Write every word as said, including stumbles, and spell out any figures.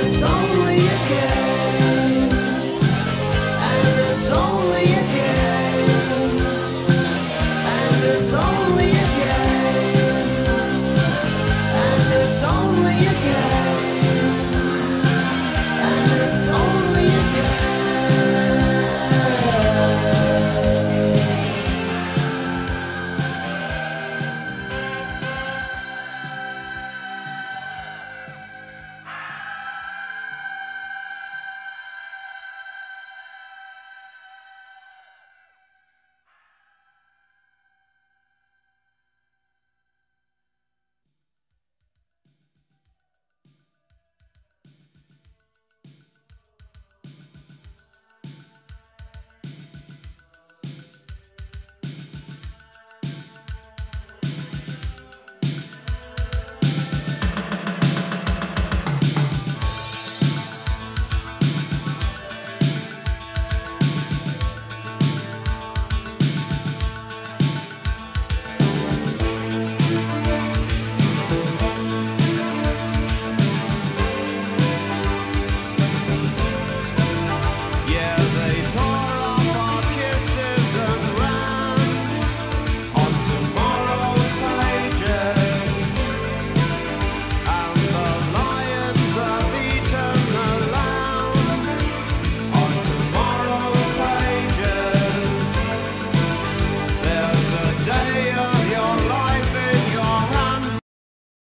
There's only a game.